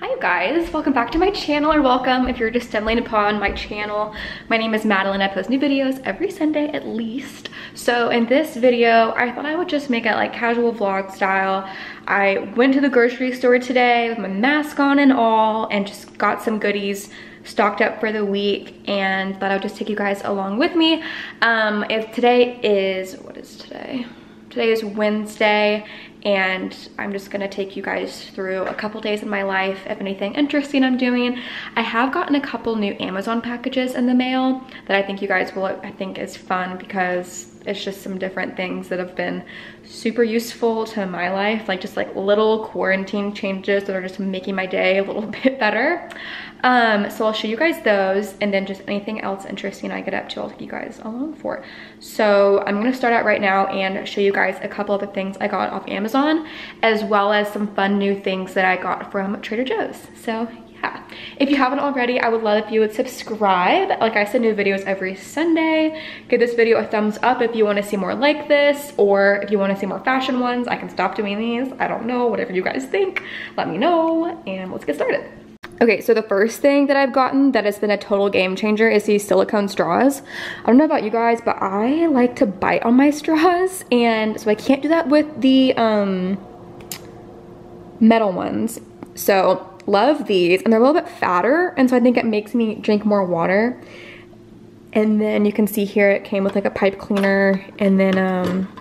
Hi guys, welcome back to my channel, or welcome if you're just stumbling upon my channel. My name is Madeline. I post new videos every Sunday at least. So in this video, I thought I would just make it like casual vlog style. I went to the grocery store today with my mask on and all, and just got some goodies stocked up for the week, and thought I would just take you guys along with me. If today is, what is today? Today is Wednesday, and I'm just gonna take you guys through a couple days in my life, if anything interesting I'm doing. I have gotten a couple new Amazon packages in the mail that I think you guys will, I think is fun, because it's just some different things that have been super useful to my life, like just like little quarantine changes that are just making my day a little bit better. So I'll show you guys those, and then just anything else interesting I get up to, I'll take you guys along for. So I'm gonna start out right now and show you guys a couple of the things I got off Amazon, as well as some fun new things that I got from Trader Joe's. So yeah, if you haven't already, I would love if you would subscribe. Like I said, new videos every Sunday. Give this video a thumbs up if you want to see more like this, or if you want to see more fashion ones. I can stop doing these, I don't know, whatever you guys think, let me know, and let's get started. Okay, so the first thing that I've gotten that has been a total game changer is these silicone straws. I don't know about you guys, but I like to bite on my straws, and so I can't do that with the metal ones. So love these, and they're a little bit fatter, and so I think it makes me drink more water. And then you can see here it came with like a pipe cleaner, and then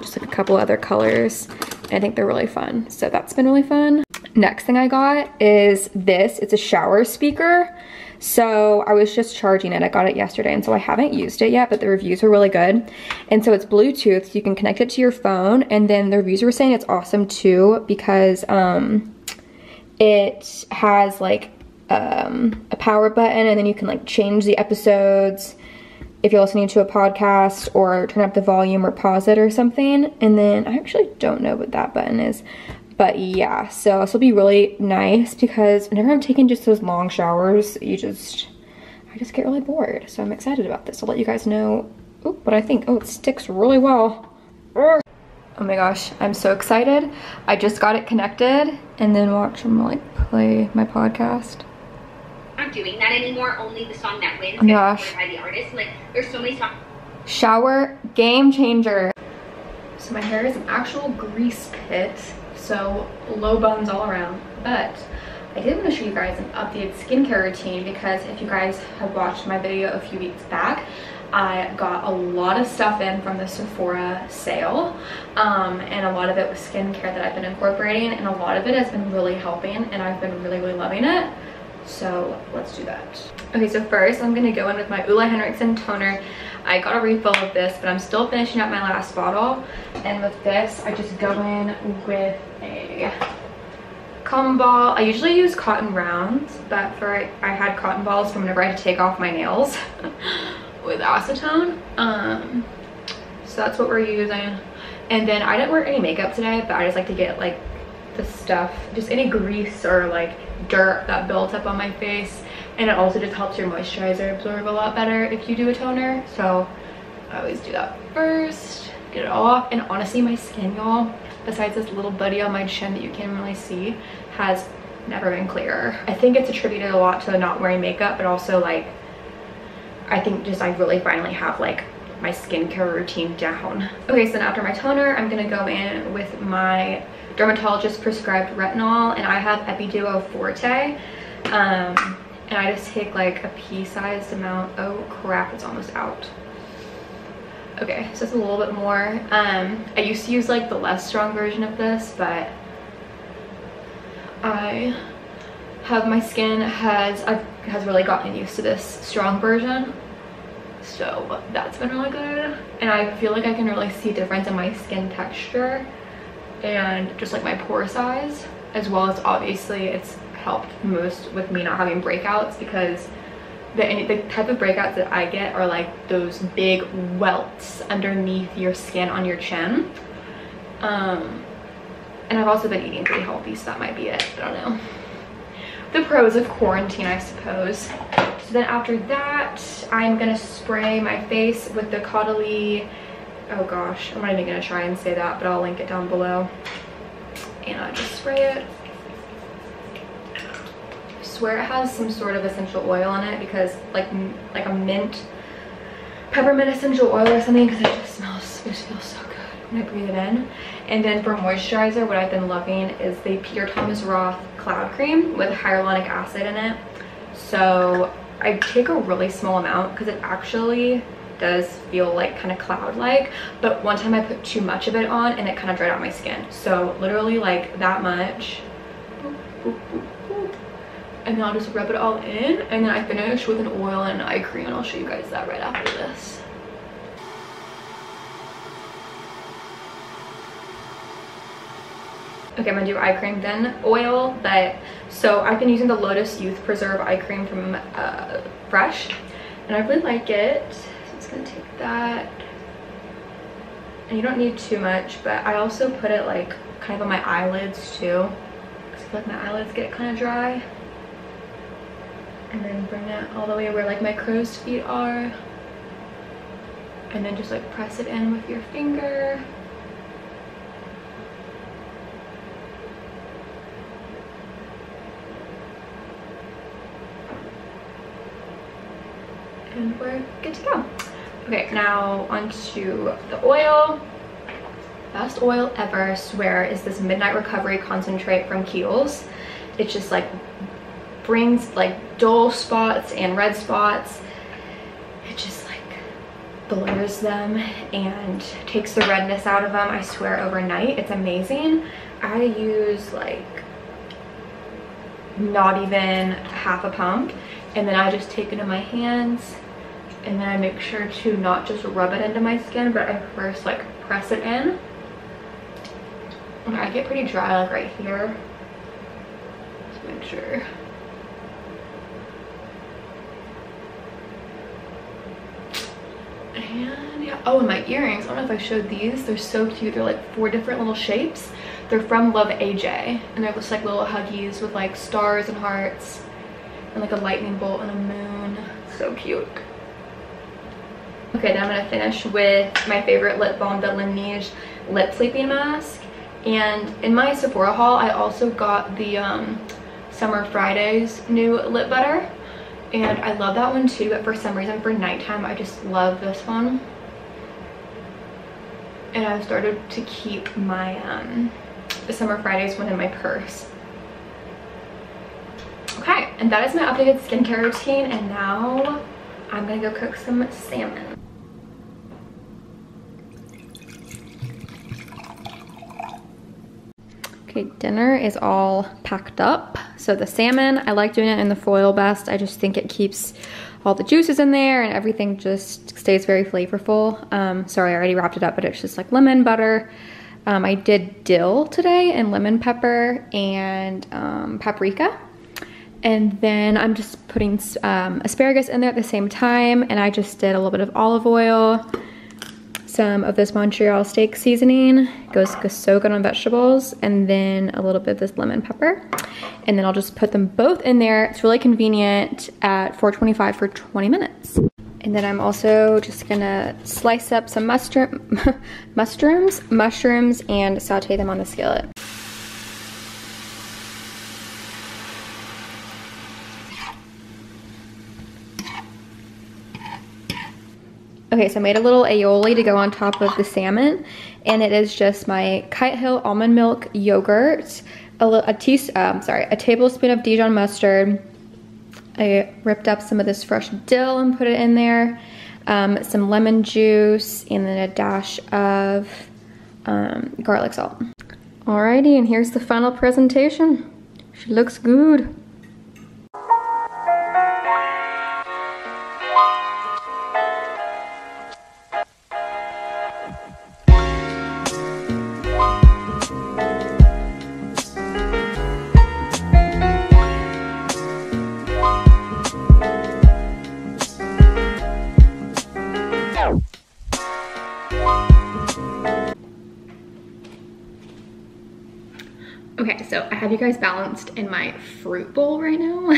just like a couple other colors, and I think they're really fun, so that's been really fun. Next thing I got is this. It's a shower speaker, so I was just charging it. I got it yesterday, and so I haven't used it yet, but the reviews are really good. And so it's Bluetooth, so you can connect it to your phone, and then the reviews were saying it's awesome too, because it has like a power button, and then you can like change the episodes if you're listening to a podcast, or turn up the volume or pause it or something. And then I actually don't know what that button is, but yeah, so this will be really nice, because whenever I'm taking just those long showers, I just get really bored. So I'm excited about this. I'll let you guys know what I think. Oh, it sticks really well. Oh my gosh, I'm so excited. I just got it connected, and then watch them like play my podcast. Not doing that anymore, only the song that wins. Oh my gosh. By the artist. Like, there's so many songs. Shower game changer. So my hair is an actual grease pit, so low buns all around. But I did want to show you guys an updated skincare routine, because if you guys have watched my video a few weeks back, I got a lot of stuff in from the Sephora sale, and a lot of it was skincare that I've been incorporating, and a lot of it has been really helping, and I've been really loving it. So let's do that. Okay, so first I'm gonna go in with my Ole Henriksen toner. I got a refill of this, but I'm still finishing up my last bottle, and with this I just go in with a cotton ball. I usually use cotton rounds, but I had cotton balls from whenever I had to take off my nails with acetone, so that's what we're using. And then I didn't wear any makeup today, but I just like to get like the stuff, just any grease or like dirt that built up on my face, and it also just helps your moisturizer absorb a lot better if you do a toner, so I always do that first, get it all off. And honestly, my skin, y'all, besides this little buddy on my chin that you can't really see, has never been clearer. I think it's attributed a lot to not wearing makeup, but also like I think just I really finally have like my skincare routine down. Okay, so then after my toner, I'm gonna go in with my dermatologist prescribed retinol, and I have EpiDuo Forte, and I just take like a pea-sized amount. Oh crap, it's almost out. Okay, so it's a little bit more. I used to use like the less strong version of this, but my skin has really gotten used to this strong version, so that's been really good. And I feel like I can really see a difference in my skin texture and just like my pore size, as well as obviously it's helped most with me not having breakouts, because the type of breakouts that I get are like those big welts underneath your skin on your chin. And I've also been eating pretty healthy, so that might be it. I don't know. The pros of quarantine, I suppose. So then after that, I'm gonna spray my face with the Caudalie. Oh gosh, I'm not even gonna try and say that, but I'll link it down below. And I just spray it. swear it has some sort of essential oil on it, because like a mint peppermint essential oil or something, because it just feels so good when I breathe it in. And then for moisturizer, what I've been loving is the Peter Thomas Roth Cloud Cream with hyaluronic acid in it. So I take a really small amount because it actually does feel like kind of cloud-like, but one time I put too much of it on and it kind of dried out my skin. So literally like that much, boop, boop, boop, boop. And then I'll just rub it all in, and then I finish with an oil and an eye cream, and I'll show you guys that right after this. Okay, I'm gonna do eye cream then oil, so I've been using the Lotus Youth Preserve eye cream from Fresh, and I really like it. Gonna take that, and you don't need too much, but I also put it like kind of on my eyelids too, because I feel like my eyelids get kind of dry. And then bring that all the way where like my crow's feet are, and then just like press it in with your finger. And we're good to go. Okay, now onto the oil. Best oil ever, I swear, is this Midnight Recovery Concentrate from Kiehl's. It just like brings like dull spots and red spots. It just like blurs them and takes the redness out of them, I swear, overnight. It's amazing. I use like not even half a pump, and then I just take it in my hands, and then I make sure to not just rub it into my skin, but I first like press it in. And I get pretty dry like right here. Just make sure. And yeah, oh, and my earrings, I don't know if I showed these. They're so cute. They're like 4 different little shapes. They're from Love AJ, and they're just like little huggies with like stars and hearts and like a lightning bolt and a moon. So cute. Okay, then I'm gonna finish with my favorite lip balm, the Laneige Lip Sleeping Mask. And in my Sephora haul, I also got the Summer Fridays new lip butter. And I love that one too, but for some reason for nighttime, I just love this one. And I've started to keep my Summer Fridays one in my purse. Okay, and that is my updated skincare routine, and now I'm gonna go cook some salmon. Okay, dinner is all packed up. So the salmon, I like doing it in the foil best. I just think it keeps all the juices in there and everything just stays very flavorful. Sorry, I already wrapped it up, but it's just like lemon butter. I did dill today and lemon pepper and paprika. And then I'm just putting asparagus in there at the same time, and I just did a little bit of olive oil, some of this Montreal steak seasoning, goes so good on vegetables, and then a little bit of this lemon pepper. And then I'll just put them both in there. It's really convenient at 425 for 20 minutes. And then I'm also just gonna slice up some mushrooms and saute them on the skillet. Okay, so I made a little aioli to go on top of the salmon, and it is just my Kite Hill almond milk yogurt, a tablespoon of Dijon mustard. I ripped up some of this fresh dill and put it in there, some lemon juice, and then a dash of garlic salt. Alrighty, and here's the final presentation. She looks good. So I have you guys balanced in my fruit bowl right now.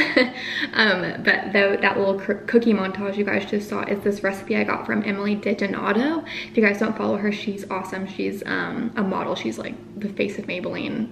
But though that little cookie montage you guys just saw is this recipe I got from Emily DiDonato. If you guys don't follow her, she's awesome. She's a model. She's like the face of Maybelline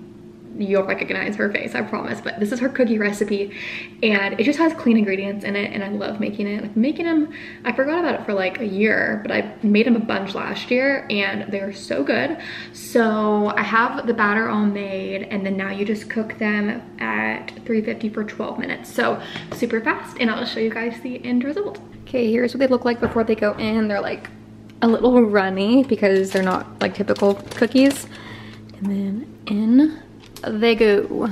you'll recognize her face, I promise. But this is her cookie recipe, and it just has clean ingredients in it, and I love making it. I've been making them, I forgot about it for like a year, but I made them a bunch last year, and they're so good. So I have the batter all made, and then now you just cook them at 350 for 12 minutes. So super fast, and I'll show you guys the end result. Okay, here's what they look like before they go in. They're like a little runny because they're not like typical cookies. And then in they go.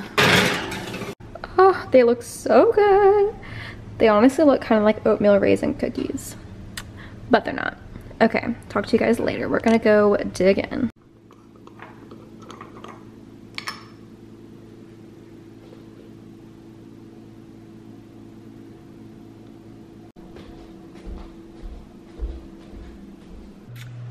Oh, they look so good. They honestly look kind of like oatmeal raisin cookies, but they're not. Okay, talk to you guys later. We're gonna go dig in.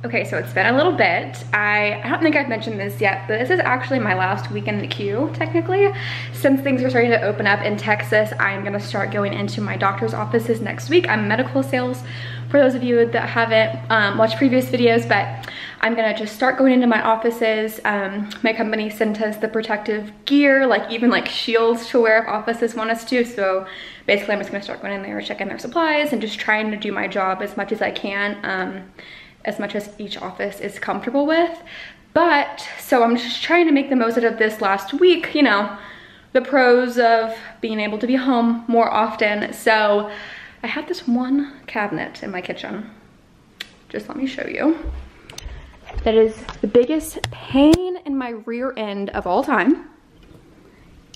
Okay, so it's been a little bit. I don't think I've mentioned this yet, but this is actually my last weekend in the queue, technically. Since things are starting to open up in Texas, I'm gonna start going into my doctor's offices next week. I'm medical sales, for those of you that haven't watched previous videos, but I'm gonna just start going into my offices. My company sent us the protective gear, like even like shields to wear if offices want us to, so basically I'm just gonna start going in there, checking their supplies, and just trying to do my job as much as I can. As much as each office is comfortable with. But, so I'm just trying to make the most out of this last week, you know, the pros of being able to be home more often. So I have this one cabinet in my kitchen. Just let me show you. That is the biggest pain in my rear end of all time.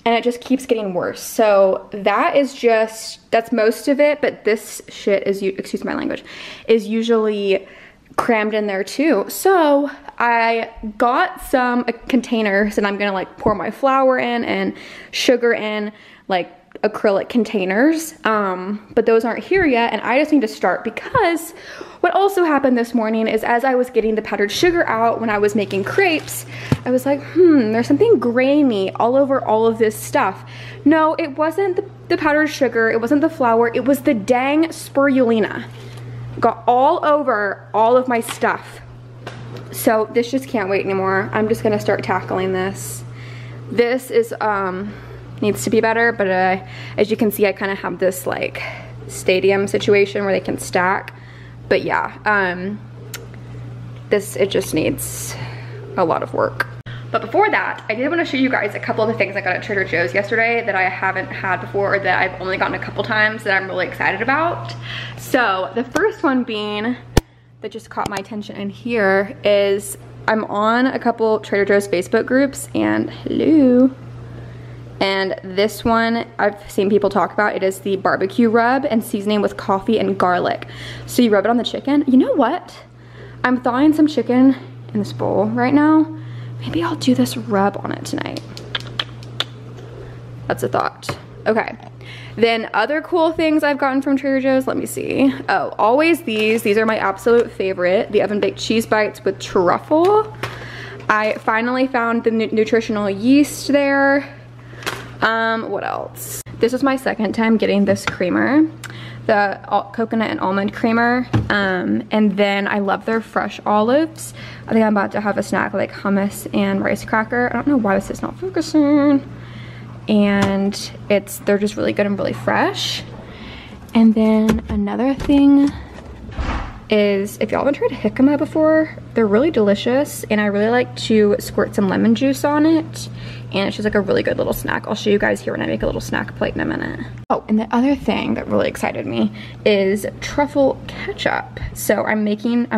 And it just keeps getting worse. So that is just, that's most of it, but this shit is, excuse my language, is usually crammed in there too. So I got some containers, and I'm gonna like pour my flour in and sugar in like acrylic containers, but those aren't here yet, and I just need to start, because what also happened this morning is as I was getting the powdered sugar out when I was making crepes, I was like, there's something grainy all over all of this stuff. No, it wasn't the powdered sugar, it wasn't the flour, it was the dang spirulina. Got all over all of my stuff. So this just can't wait anymore. I'm just gonna start tackling this. This is needs to be better, but as you can see, I kind of have this like stadium situation where they can stack. But yeah, this, it just needs a lot of work. But before that, I did want to show you guys a couple of the things I got at Trader Joe's yesterday that I haven't had before, or that I've only gotten a couple times, that I'm really excited about. So the first one being, that just caught my attention in here, is I'm on a couple Trader Joe's Facebook groups, and hello. And this one I've seen people talk about. It is the barbecue rub and seasoning with coffee and garlic. So you rub it on the chicken. You know what? I'm thawing some chicken in this bowl right now. Maybe I'll do this rub on it tonight. That's a thought. Okay. Then other cool things I've gotten from Trader Joe's. Let me see. Oh, always these. These are my absolute favorite. The oven baked cheese bites with truffle. I finally found the nutritional yeast there. What else? This is my second time getting this creamer. The coconut and almond creamer, and then I love their fresh olives. I think I'm about to have a snack like hummus and rice cracker. I don't know why this is not focusing, and they're just really good and really fresh. And then another thing is, if y'all haven't tried jicama before, they're really delicious, and I really like to squirt some lemon juice on it, and it's just like a really good little snack. I'll show you guys here when I make a little snack plate in a minute. Oh, and the other thing that really excited me is truffle ketchup. So I'm making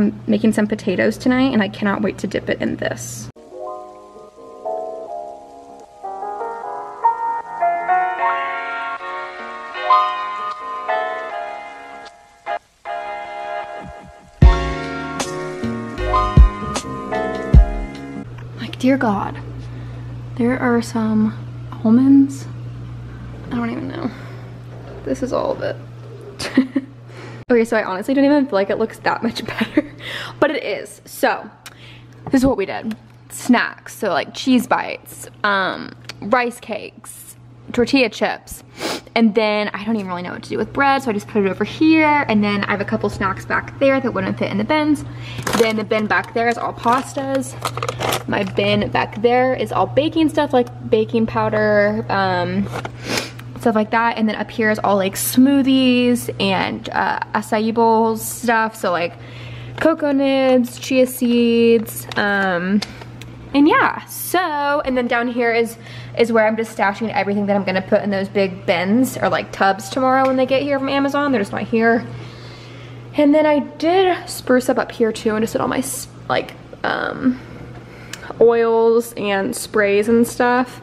some potatoes tonight, and I cannot wait to dip it in this. Dear God, there are some almonds. I don't even know. This is all of it. Okay, so I honestly don't even feel like it looks that much better, but it is. So this is what we did. Snacks, so like cheese bites, rice cakes, tortilla chips, And then I don't even really know what to do with bread, so I just put it over here. And then I have a couple snacks back there that wouldn't fit in the bins. Then the bin back there is all pastas. My bin back there is all baking stuff, like baking powder, stuff like that. And then up here is all like smoothies and acai bowls stuff. So like cocoa nibs, chia seeds, and yeah, so, and then down here is where I'm just stashing everything that I'm gonna put in those big bins or like tubs tomorrow when they get here from Amazon. They're just not here. And then I did spruce up here too and just did all my like oils and sprays and stuff.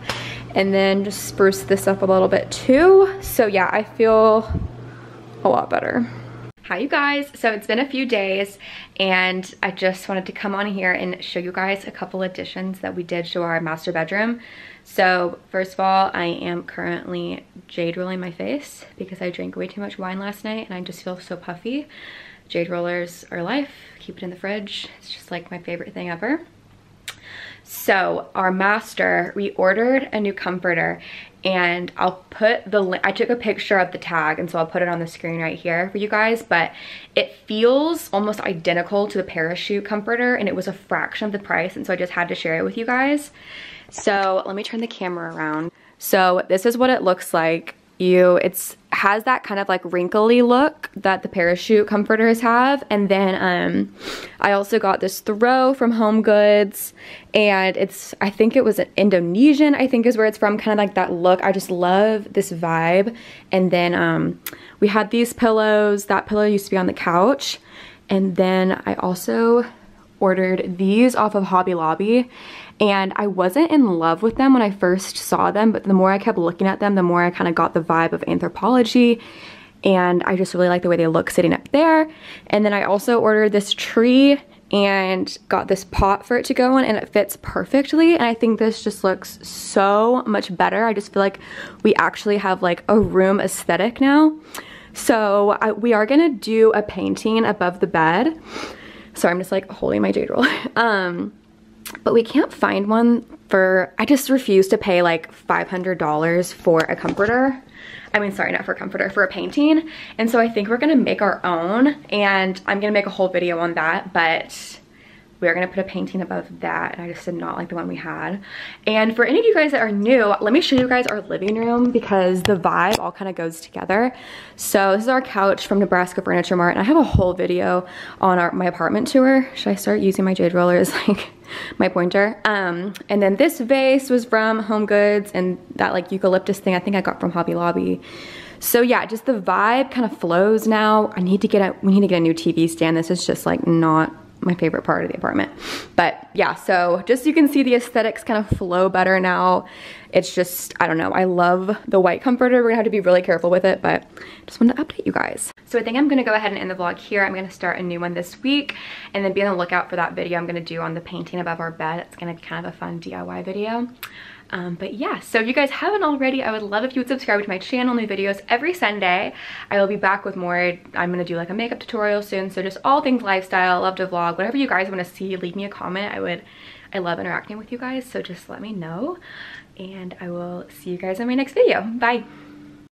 And then just spruce this up a little bit too. So yeah, I feel a lot better. Hi you guys, so it's been a few days and I just wanted to come on here and show you guys a couple additions that we did to our master bedroom. So first of all, I am currently jade rolling my face because I drank way too much wine last night and I just feel so puffy. Jade rollers are life, keep it in the fridge. It's just like my favorite thing ever. So our master, we ordered a new comforter and I'll put the link, I took a picture of the tag and so I'll put it on the screen right here for you guys, but it feels almost identical to the parachute comforter and it was a fraction of the price and so I just had to share it with you guys. So let me turn the camera around. So this is what it looks like. It has that kind of like wrinkly look that the parachute comforters have. And then I also got this throw from Home Goods and it's, I think it was an Indonesian, I think is where it's from, kind of like that look. I just love this vibe. And then we had these pillows. That pillow used to be on the couch. And then I also ordered these off of Hobby Lobby. And I wasn't in love with them when I first saw them, but the more I kept looking at them, the more I kind of got the vibe of Anthropologie. And I just really like the way they look sitting up there. And then I also ordered this tree and got this pot for it to go on and it fits perfectly. And I think this just looks so much better. I just feel like we actually have like a room aesthetic now. So we are gonna do a painting above the bed. So I'm just like holding my jade roll. But we can't find one for, I just refuse to pay like $500 for a comforter. I mean, sorry, not for a comforter, for a painting. And so I think we're gonna make our own and I'm gonna make a whole video on that, but we're gonna put a painting above that and I just did not like the one we had. And for any of you guys that are new, let me show you guys our living room because the vibe all kind of goes together. So this is our couch from Nebraska Furniture Mart and I have a whole video on my apartment tour. Should I start using my jade roller as like my pointer? And then this vase was from Home Goods and that like eucalyptus thing I think I got from Hobby Lobby. So yeah, just the vibe kind of flows now. We need to get a new TV stand. This is just like not my favorite part of the apartment. But yeah, so just you can see the aesthetics kind of flow better now. It's just, I don't know, I love the white comforter. We're gonna have to be really careful with it, but just wanted to update you guys. So I think I'm gonna go ahead and end the vlog here. I'm gonna start a new one this week and then be on the lookout for that video I'm gonna do on the painting above our bed. It's gonna be kind of a fun DIY video. But yeah, so if you guys haven't already, I would love if you would subscribe to my channel. New videos every Sunday. I will be back with more. I'm gonna do like a makeup tutorial soon. So just all things lifestyle, love to vlog, whatever you guys wanna see, leave me a comment. I love interacting with you guys. So just let me know and I will see you guys in my next video. Bye.